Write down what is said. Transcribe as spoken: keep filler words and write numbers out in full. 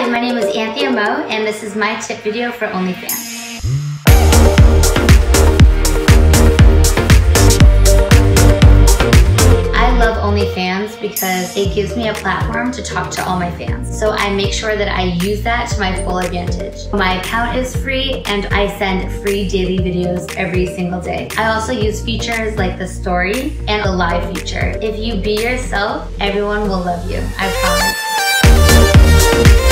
Hi, my name is Anthia Mo, and this is my tip video for OnlyFans. OnlyFans because it gives me a platform to talk to all my fans. So I make sure that I use that to my full advantage. My account is free and I send free daily videos every single day. I also use features like the story and the live feature. If you be yourself, everyone will love you. I promise.